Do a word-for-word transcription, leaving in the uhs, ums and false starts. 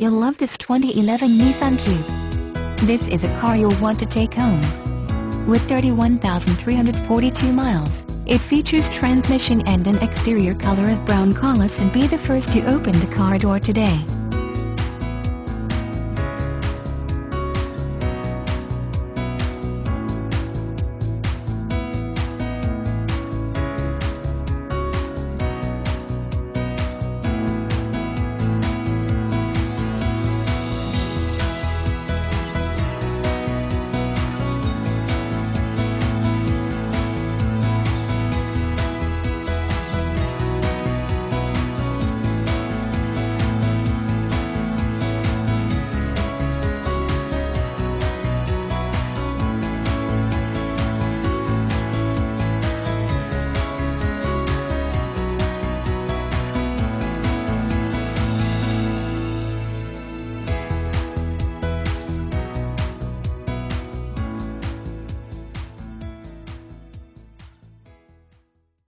You'll love this twenty eleven Nissan Cube. This is a car you'll want to take home. With thirty-one thousand three hundred forty-two miles, it features transmission and an exterior color of brown. Call us and be the first to open the car door today.